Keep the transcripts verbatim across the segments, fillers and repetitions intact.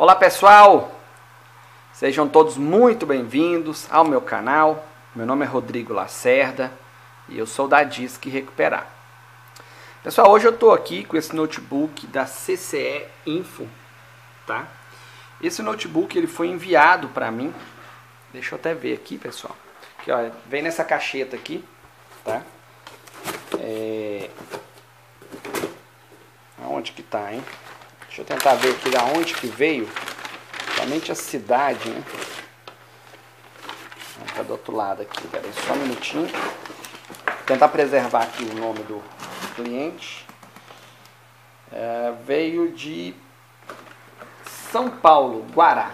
Olá pessoal, sejam todos muito bem-vindos ao meu canal. Meu nome é Rodrigo Lacerda e eu sou da Disque Recuperar. Pessoal, hoje eu estou aqui com esse notebook da C C E Info, tá? Esse notebook ele foi enviado para mim, deixa eu até ver aqui pessoal, aqui, ó, vem nessa cacheta aqui, tá? É... Aonde que tá, hein? Deixa eu tentar ver aqui da onde que veio. Somente a cidade, né? Tá do outro lado aqui, peraí, só um minutinho. Vou tentar preservar aqui o nome do cliente. É, veio de São Paulo, Guará.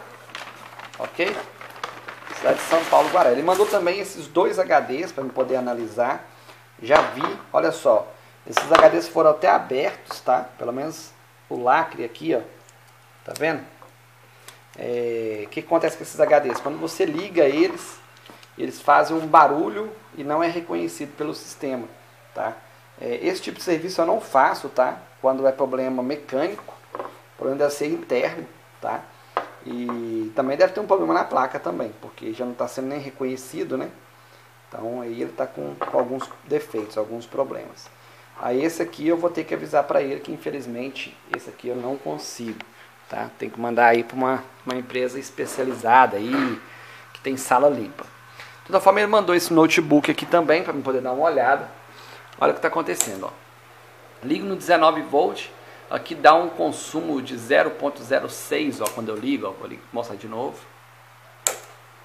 Ok? Cidade de São Paulo, Guará. Ele mandou também esses dois H Ds para eu poder analisar. Já vi, olha só. Esses H Ds foram até abertos, tá? Pelo menos... O lacre aqui, ó, tá vendo? É, o que acontece com esses H Ds? Quando você liga eles, eles fazem um barulho e não é reconhecido pelo sistema, tá? É, esse tipo de serviço eu não faço, tá? Quando é problema mecânico, problema deve ser interno, tá? E também deve ter um problema na placa também, porque já não está sendo nem reconhecido, né? Então aí ele está com, com alguns defeitos, alguns problemas. Aí esse aqui eu vou ter que avisar para ele que infelizmente esse aqui eu não consigo, tá? Tem que mandar aí para uma, uma empresa especializada aí, que tem sala limpa. De toda forma ele mandou esse notebook aqui também para eu poder dar uma olhada. Olha o que está acontecendo, ó. Ligo no dezenove volts, aqui dá um consumo de zero ponto zero seis, ó, quando eu ligo, ó, vou mostrar de novo.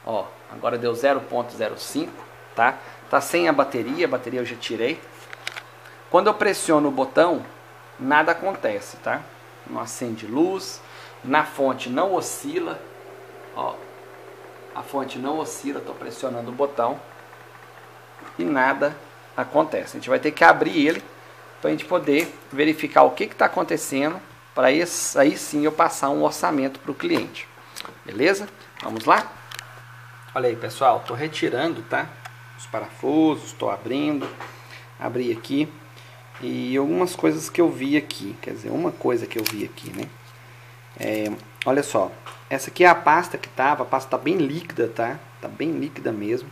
Ó, agora deu zero ponto zero cinco, tá? Tá sem a bateria, a bateria eu já tirei. Quando eu pressiono o botão, nada acontece, tá? Não acende luz, na fonte não oscila, ó, a fonte não oscila, estou pressionando o botão e nada acontece. A gente vai ter que abrir ele para a gente poder verificar o que está acontecendo, para aí sim eu passar um orçamento para o cliente, beleza? Vamos lá? Olha aí pessoal, estou retirando, tá? Os parafusos, estou abrindo, abri aqui. E algumas coisas que eu vi aqui, quer dizer, uma coisa que eu vi aqui, né? É, olha só, essa aqui é a pasta que tava, a pasta tá bem líquida, tá? Tá bem líquida mesmo.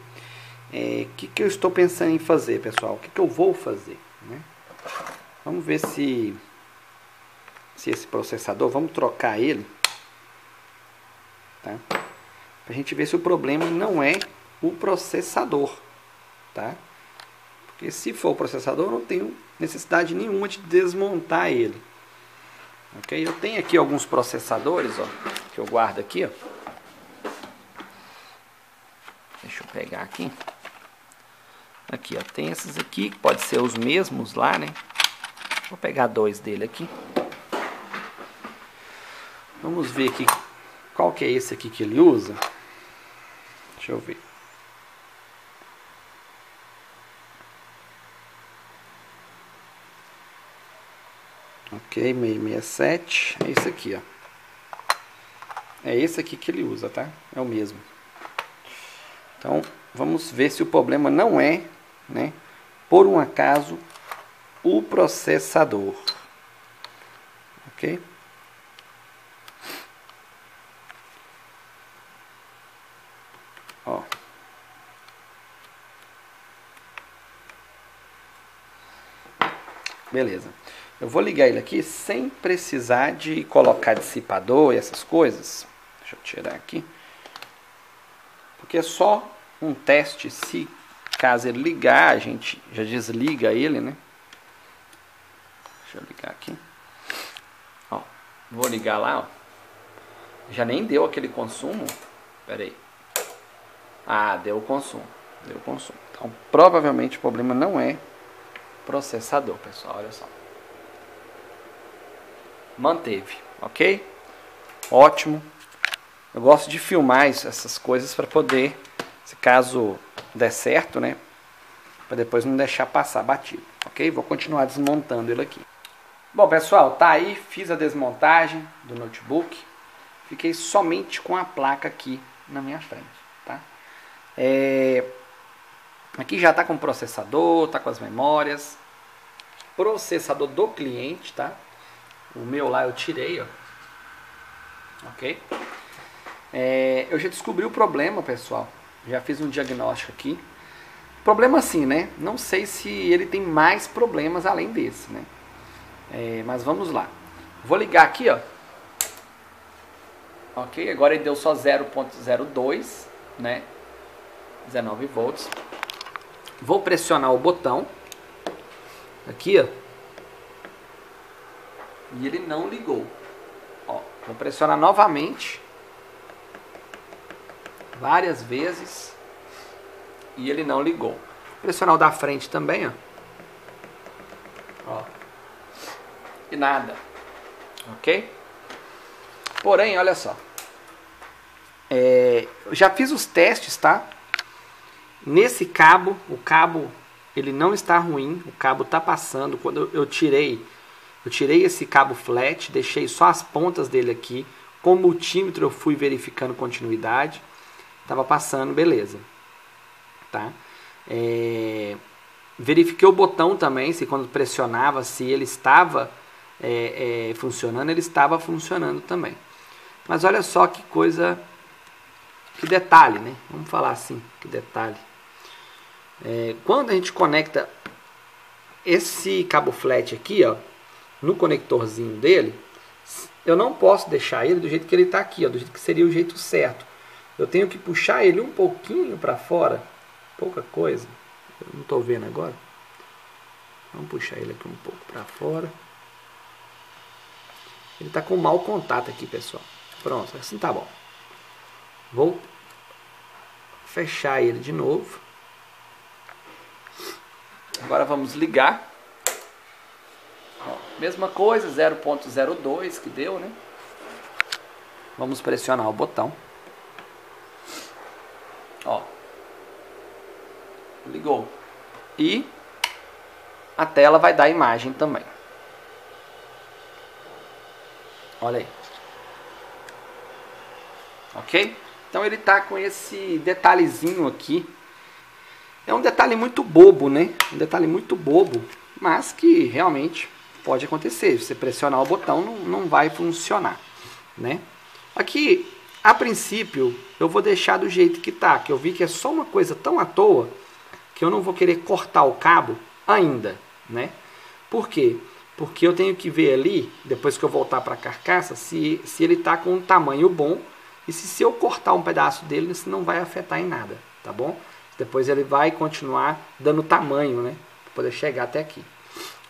É, que que eu estou pensando em fazer, pessoal? O que que eu vou fazer, né? Vamos ver se, se esse processador, vamos trocar ele, tá? Pra gente ver se o problema não é o processador, tá? Porque se for o processador, eu não tenho necessidade nenhuma de desmontar ele. Ok? Eu tenho aqui alguns processadores, ó, que eu guardo aqui, ó. Deixa eu pegar aqui. Aqui, ó, tem esses aqui, que pode ser os mesmos lá, né? Vou pegar dois dele aqui. Vamos ver aqui qual que é esse aqui que ele usa. Deixa eu ver. Ok, seiscentos e sessenta e sete, é esse aqui, ó. É esse aqui que ele usa, tá? É o mesmo. Então, vamos ver se o problema não é, né, por um acaso, o processador. Ok? Ó. Beleza. Eu vou ligar ele aqui sem precisar de colocar dissipador e essas coisas. Deixa eu tirar aqui. Porque é só um teste, se caso ele ligar, a gente já desliga ele, né? Deixa eu ligar aqui. Ó, vou ligar lá, ó. Já nem deu aquele consumo. Pera aí. Ah, deu o consumo. Deu o consumo. Então, provavelmente o problema não é processador, pessoal. Olha só. Manteve, ok? Ótimo. Eu gosto de filmar essas coisas para poder, se caso der certo, né? Para depois não deixar passar batido, ok? Vou continuar desmontando ele aqui. Bom, pessoal, tá aí. Fiz a desmontagem do notebook. Fiquei somente com a placa aqui na minha frente, tá? É... Aqui já tá com o processador, tá com as memórias. Processador do cliente, tá? O meu lá eu tirei, ó. Ok? É, eu já descobri o problema, pessoal. Já fiz um diagnóstico aqui. Problema assim, né? Não sei se ele tem mais problemas além desse, né? É, mas vamos lá. Vou ligar aqui, ó. Ok? Agora ele deu só zero ponto zero dois, né? dezenove volts. Vou pressionar o botão. Aqui, ó. E ele não ligou. Ó, vou pressionar novamente. Várias vezes. E ele não ligou. Pressionar o da frente também, ó. Ó. E nada. Ok? Porém, olha só. É, eu já fiz os testes, tá? Nesse cabo, o cabo ele não está ruim, o cabo está passando. Quando eu tirei, eu tirei esse cabo flat, deixei só as pontas dele aqui. Com o multímetro eu fui verificando continuidade. Estava passando, beleza. Tá? É, verifiquei o botão também, se quando pressionava, se ele estava é, é, funcionando, ele estava funcionando também. Mas olha só que coisa, que detalhe, né? Vamos falar assim, que detalhe. É, quando a gente conecta esse cabo flat aqui, ó, no conectorzinho dele, eu não posso deixar ele do jeito que ele está aqui, ó, do jeito que seria o jeito certo. Eu tenho que puxar ele um pouquinho para fora, pouca coisa, eu não estou vendo agora. Vamos puxar ele aqui um pouco para fora. Ele está com mau contato aqui, pessoal. Pronto, assim tá bom. Vou fechar ele de novo. Agora vamos ligar. Ó, mesma coisa, zero ponto zero dois que deu, né? Vamos pressionar o botão. Ó. Ligou. E a tela vai dar a imagem também. Olha aí. Ok? Então ele tá com esse detalhezinho aqui. É um detalhe muito bobo, né? Um detalhe muito bobo, mas que realmente pode acontecer. Se você pressionar o botão, não, não vai funcionar, né? Aqui, a princípio, eu vou deixar do jeito que tá. Que eu vi que é só uma coisa tão à toa que eu não vou querer cortar o cabo ainda, né? Por quê? Porque eu tenho que ver ali, depois que eu voltar para a carcaça, se, se ele está com um tamanho bom. E se, se eu cortar um pedaço dele, isso não vai afetar em nada, tá bom? Depois ele vai continuar dando tamanho, né? Para poder chegar até aqui.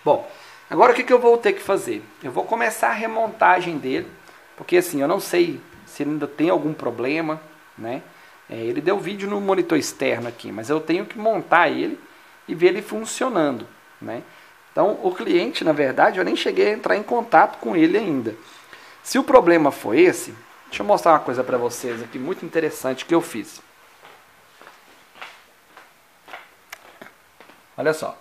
Bom, agora o que, que eu vou ter que fazer? Eu vou começar a remontagem dele. Porque assim, eu não sei se ele ainda tem algum problema, né? É, ele deu vídeo no monitor externo aqui, mas eu tenho que montar ele e ver ele funcionando, né? Então, o cliente, na verdade, eu nem cheguei a entrar em contato com ele ainda. Se o problema foi esse, deixa eu mostrar uma coisa para vocês aqui, muito interessante, que eu fiz. Olha só.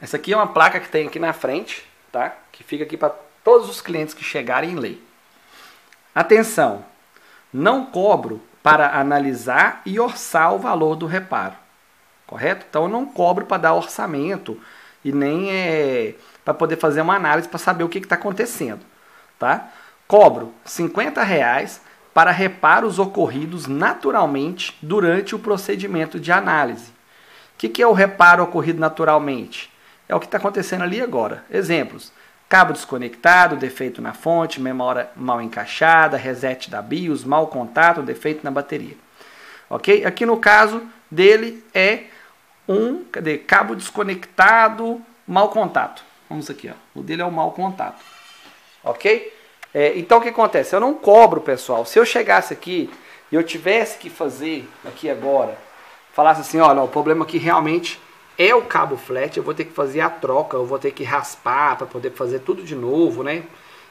Essa aqui é uma placa que tem aqui na frente, tá? Que fica aqui para todos os clientes que chegarem ler. Atenção! Não cobro para analisar e orçar o valor do reparo. Correto? Então, eu não cobro para dar orçamento. E nem é para poder fazer uma análise para saber o que está acontecendo. Tá? Cobro cinquenta reais para reparos ocorridos naturalmente durante o procedimento de análise. O que, que é o reparo ocorrido naturalmente? É o que está acontecendo ali agora. Exemplos. Cabo desconectado, defeito na fonte, memória mal encaixada, reset da BIOS, mau contato, defeito na bateria. Ok? Aqui no caso dele é... Um, cadê? Cabo desconectado, mau contato. Vamos aqui, ó. O dele é o mau contato. Ok? É, então, o que acontece? Eu não cobro, pessoal. Se eu chegasse aqui e eu tivesse que fazer aqui agora, falasse assim, olha, o problema aqui realmente é o cabo flat, eu vou ter que fazer a troca, eu vou ter que raspar para poder fazer tudo de novo, né?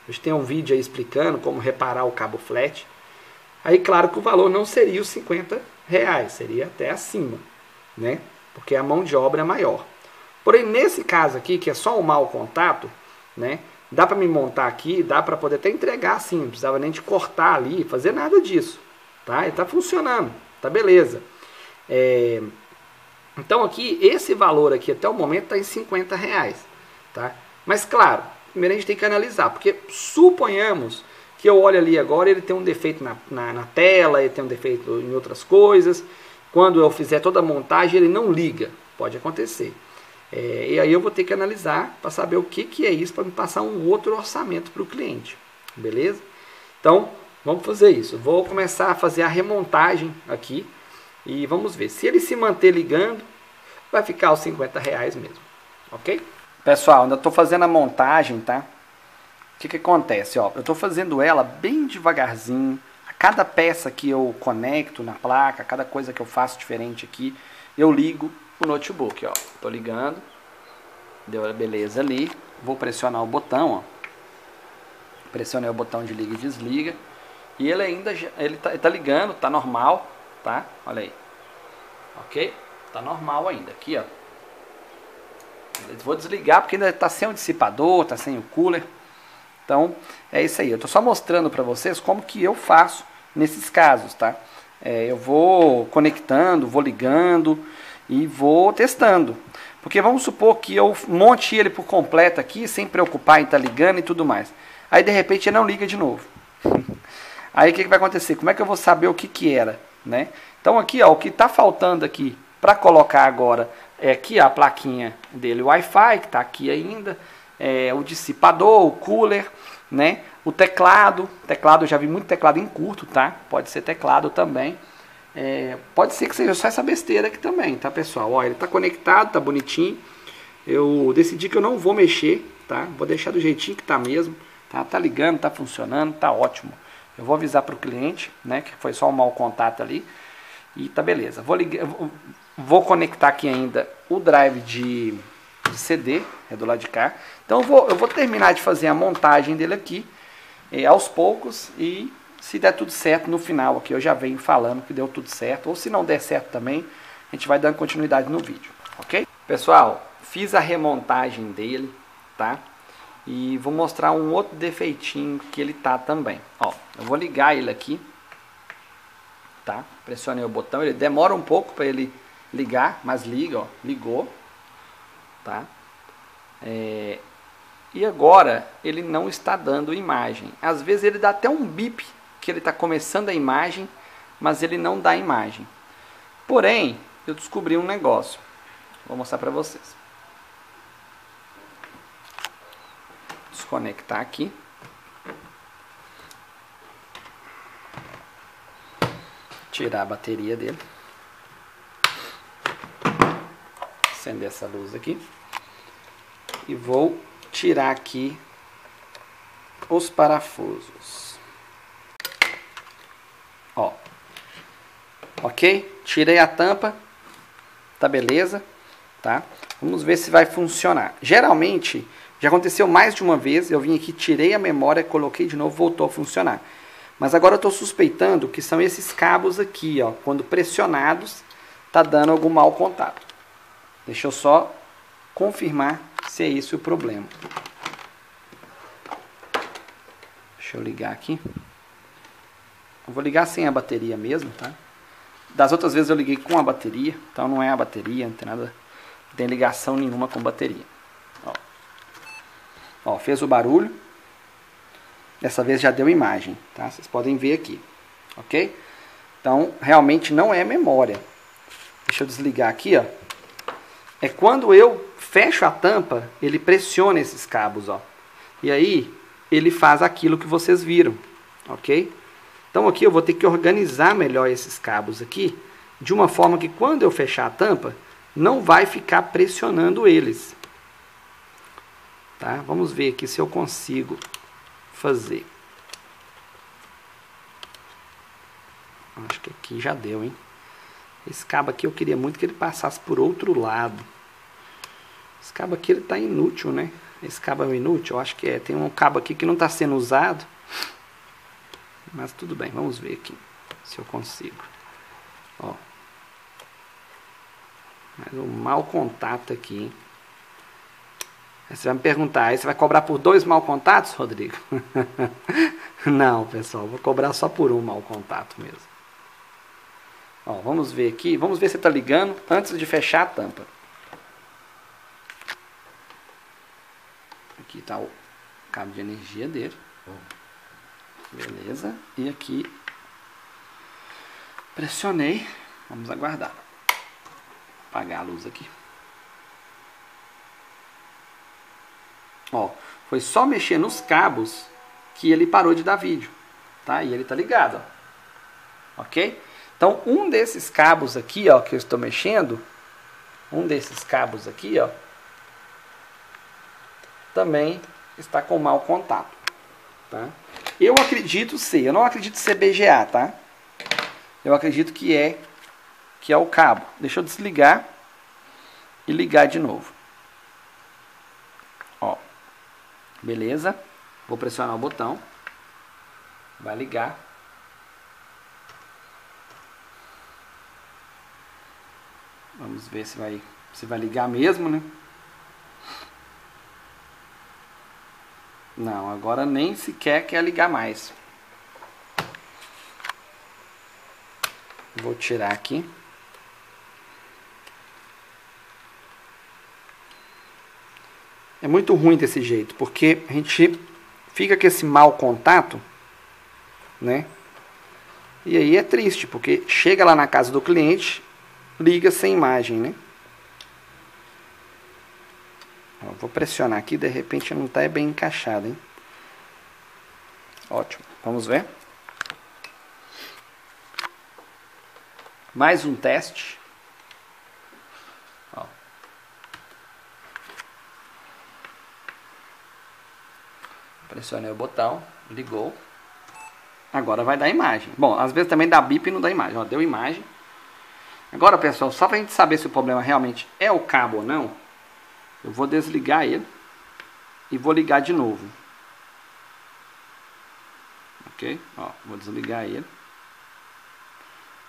A gente tem um vídeo aí explicando como reparar o cabo flat. Aí, claro que o valor não seria os cinquenta reais, seria até acima, né? Porque a mão de obra é maior. Porém, nesse caso aqui, que é só o mau contato, né? Dá para me montar aqui, dá para poder até entregar assim, não precisava nem de cortar ali, fazer nada disso, tá? E tá funcionando, tá beleza. É... Então aqui, esse valor aqui até o momento tá em cinquenta reais, tá? Mas claro, primeiro a gente tem que analisar, porque suponhamos que eu olho ali agora, ele tem um defeito na, na, na tela, ele tem um defeito em outras coisas. Quando eu fizer toda a montagem, ele não liga. Pode acontecer. É, e aí eu vou ter que analisar para saber o que, que é isso, para me passar um outro orçamento para o cliente. Beleza? Então, vamos fazer isso. Vou começar a fazer a remontagem aqui. E vamos ver. Se ele se manter ligando, vai ficar os cinquenta reais mesmo. Ok? Pessoal, ainda estou fazendo a montagem, tá? O que, que acontece? Ó, eu estou fazendo ela bem devagarzinho. A cada peça que eu conecto na placa, a cada coisa que eu faço diferente aqui, eu ligo o notebook. Ó, tô ligando. Deu a beleza ali. Vou pressionar o botão, ó. Pressionei o botão de liga e desliga. E ele ainda ele tá, ele tá ligando, tá normal, tá? Olha aí. Ok? Tá normal ainda. Aqui, ó. Vou desligar porque ainda tá sem o dissipador, tá sem o cooler. Então, é isso aí. Eu tô só mostrando pra vocês como que eu faço nesses casos, tá? É, eu vou conectando, vou ligando e vou testando. Porque vamos supor que eu monte ele por completo aqui, sem preocupar em tá ligando e tudo mais. Aí, de repente, ele não liga de novo. Aí, o que, que vai acontecer? Como é que eu vou saber o que, que era? Né? Então, aqui, ó, o que está faltando aqui para colocar agora é aqui ó, a plaquinha dele, o Wi-Fi, que está aqui ainda, é, o dissipador, o cooler, né? O teclado. Teclado, eu já vi muito teclado em curto, tá? Pode ser teclado também. É, pode ser que seja só essa besteira aqui também, tá, pessoal? Ó, ele está conectado, tá bonitinho. Eu decidi que eu não vou mexer, tá? Vou deixar do jeitinho que está mesmo. Ah, tá ligando, tá funcionando, tá ótimo. Eu vou avisar para o cliente, né, que foi só um mau contato ali. E tá beleza. Vou ligar, vou conectar aqui ainda o drive de, de C D, é do lado de cá. Então eu vou, eu vou terminar de fazer a montagem dele aqui, eh, aos poucos. E se der tudo certo no final aqui, eu já venho falando que deu tudo certo. Ou se não der certo também, a gente vai dando continuidade no vídeo, ok? Pessoal, fiz a remontagem dele, tá? E vou mostrar um outro defeitinho que ele tá também. Ó, eu vou ligar ele aqui, tá? Pressionei o botão, ele demora um pouco para ele ligar, mas liga, ó, ligou, tá? É... E agora ele não está dando imagem. Às vezes ele dá até um bip que ele tá começando a imagem, mas ele não dá imagem. Porém, eu descobri um negócio. Vou mostrar para vocês. Desconectar aqui. Tirar a bateria dele. Acender essa luz aqui. E vou tirar aqui os parafusos. Ó. Ok? Tirei a tampa. Tá beleza? Tá? Vamos ver se vai funcionar. Geralmente... Já aconteceu mais de uma vez, eu vim aqui, tirei a memória, coloquei de novo, voltou a funcionar. Mas agora eu estou suspeitando que são esses cabos aqui, ó, quando pressionados, tá dando algum mau contato. Deixa eu só confirmar se é esse o problema. Deixa eu ligar aqui. Eu vou ligar sem a bateria mesmo, tá? Das outras vezes eu liguei com a bateria, então não é a bateria, não tem nada, não tem ligação nenhuma com bateria. Ó, fez o barulho. Dessa vez já deu imagem, tá? Vocês podem ver aqui, ok? Então, realmente não é memória. Deixa eu desligar aqui, ó. É quando eu fecho a tampa, ele pressiona esses cabos, ó. E aí, ele faz aquilo que vocês viram, ok? Então, aqui eu vou ter que organizar melhor esses cabos aqui, de uma forma que quando eu fechar a tampa, não vai ficar pressionando eles. Tá? Vamos ver aqui se eu consigo fazer. Acho que aqui já deu, hein? Esse cabo aqui eu queria muito que ele passasse por outro lado. Esse cabo aqui ele tá inútil, né? Esse cabo é inútil, eu acho que é. Tem um cabo aqui que não tá sendo usado. Mas tudo bem, vamos ver aqui se eu consigo. Ó. Mas um mau contato aqui, hein? Aí você vai me perguntar, aí você vai cobrar por dois mau contatos, Rodrigo? Não, pessoal, vou cobrar só por um mau contato mesmo. Ó, vamos ver aqui, vamos ver se está ligando antes de fechar a tampa. Aqui está o cabo de energia dele. Beleza, e aqui pressionei, vamos aguardar. Apagar a luz aqui. Ó, foi só mexer nos cabos que ele parou de dar vídeo, tá? E ele tá ligado, ó. Ok? Então, um desses cabos aqui, ó, que eu estou mexendo, um desses cabos aqui, ó, também está com mau contato, tá? Eu acredito ser, eu não acredito ser B G A, tá? Eu acredito que é que é o cabo. Deixa eu desligar e ligar de novo. Ó. Beleza? Vou pressionar o botão. Vai ligar. Vamos ver se vai se vai ligar mesmo, né? Não, agora nem sequer quer ligar mais. Vou tirar aqui. É muito ruim desse jeito, porque a gente fica com esse mau contato, né? E aí é triste, porque chega lá na casa do cliente, liga sem imagem, né? Ó, vou pressionar aqui, de repente não tá bem encaixado, hein? Ótimo, vamos ver. Mais um teste. Ó. Pressionei o botão, ligou. Agora vai dar imagem. Bom, às vezes também dá bip e não dá imagem. Ó, deu imagem. Agora, pessoal, só pra gente saber se o problema realmente é o cabo ou não, eu vou desligar ele e vou ligar de novo. Ok? Ó, vou desligar ele.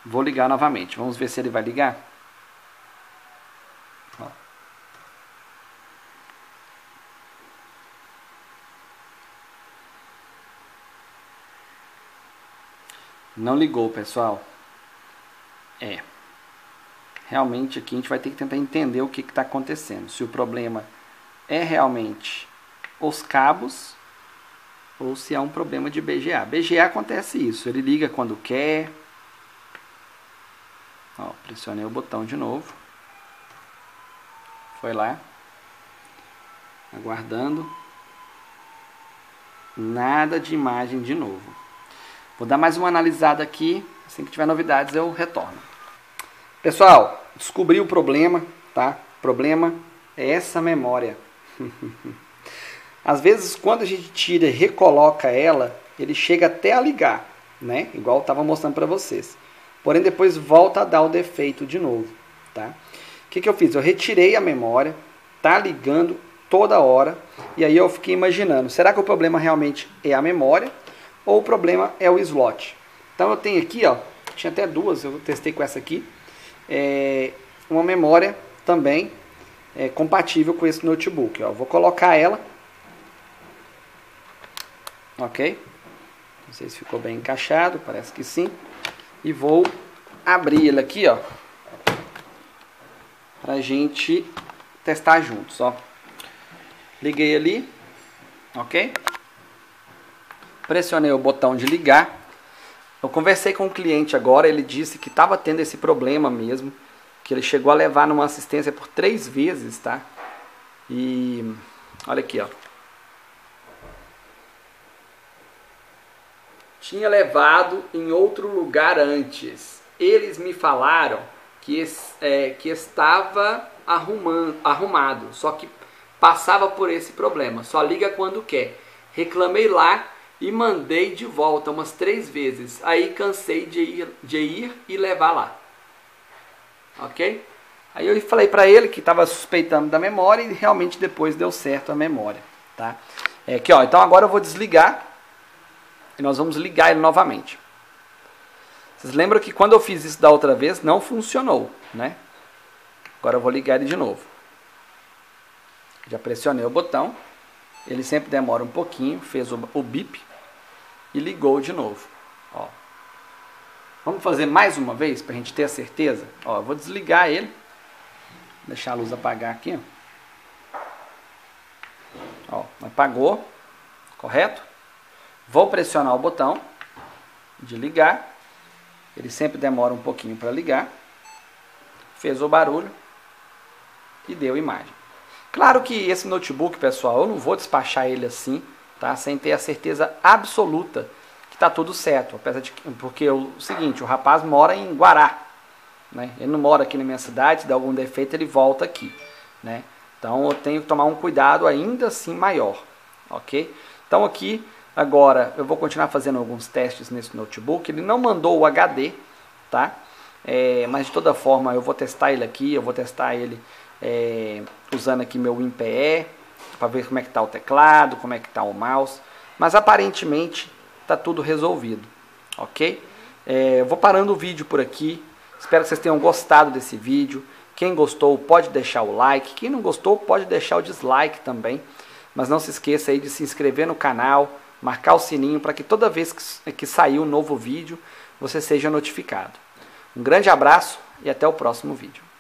Vou ligar novamente. Vamos ver se ele vai ligar. Ó. Não ligou, pessoal. É. Realmente aqui a gente vai ter que tentar entender o que está acontecendo. Se o problema é realmente os cabos ou se é um problema de B G A. B G A acontece isso. Ele liga quando quer. Ó, pressionei o botão de novo. Foi lá. Aguardando. Nada de imagem de novo. Vou dar mais uma analisada aqui. Assim que tiver novidades eu retorno. Pessoal, descobri o problema, tá? O problema é essa memória. Às vezes quando a gente tira e recoloca ela, ele chega até a ligar, né? Igual eu estava mostrando para vocês. Porém, depois volta a dar o defeito de novo, tá? O que que eu fiz? Eu retirei a memória, tá ligando toda hora, e aí eu fiquei imaginando, será que o problema realmente é a memória ou o problema é o slot? Então eu tenho aqui, ó, tinha até duas, eu testei com essa aqui, é, uma memória também é, compatível com esse notebook, ó. Vou colocar ela, ok? Não sei se ficou bem encaixado, parece que sim. E vou abrir ele aqui, ó, pra gente testar juntos, ó. Liguei ali, ok? Pressionei o botão de ligar. Eu conversei com o cliente agora, ele disse que estava tendo esse problema mesmo, que ele chegou a levar numa assistência por três vezes, tá? E olha aqui, ó. Tinha levado em outro lugar antes. Eles me falaram que, é, que estava arrumando, arrumado, só que passava por esse problema. Só liga quando quer. Reclamei lá e mandei de volta umas três vezes. Aí cansei de ir, de ir e levar lá. Ok? Aí eu falei para ele que estava suspeitando da memória e realmente depois deu certo a memória. Tá? É, aqui, ó, então agora eu vou desligar. E nós vamos ligar ele novamente. Vocês lembram que quando eu fiz isso da outra vez, não funcionou, né? Agora eu vou ligar ele de novo. Já pressionei o botão. Ele sempre demora um pouquinho. Fez o, o bip. E ligou de novo. Ó. Vamos fazer mais uma vez para a gente ter a certeza? Ó, eu vou desligar ele. Deixar a luz apagar aqui. Ó, ó, apagou. Correto? Vou pressionar o botão de ligar. Ele sempre demora um pouquinho para ligar. Fez o barulho e deu imagem. Claro que esse notebook, pessoal, eu não vou despachar ele assim, tá? Sem ter a certeza absoluta que está tudo certo. Apesar de que, porque o seguinte, o rapaz mora em Guará, né? Ele não mora aqui na minha cidade, se der algum defeito ele volta aqui, né? Então eu tenho que tomar um cuidado ainda assim maior, ok? Então aqui, agora, eu vou continuar fazendo alguns testes nesse notebook. Ele não mandou o H D, tá? É, mas de toda forma eu vou testar ele aqui, eu vou testar ele... É, usando aqui meu WinPE para ver como é que está o teclado, como é que está o mouse, mas aparentemente está tudo resolvido, ok? É, vou parando o vídeo por aqui, espero que vocês tenham gostado desse vídeo. Quem gostou pode deixar o like, quem não gostou pode deixar o dislike também, mas não se esqueça aí de se inscrever no canal, marcar o sininho para que toda vez que, que sair um novo vídeo você seja notificado. Um grande abraço e até o próximo vídeo.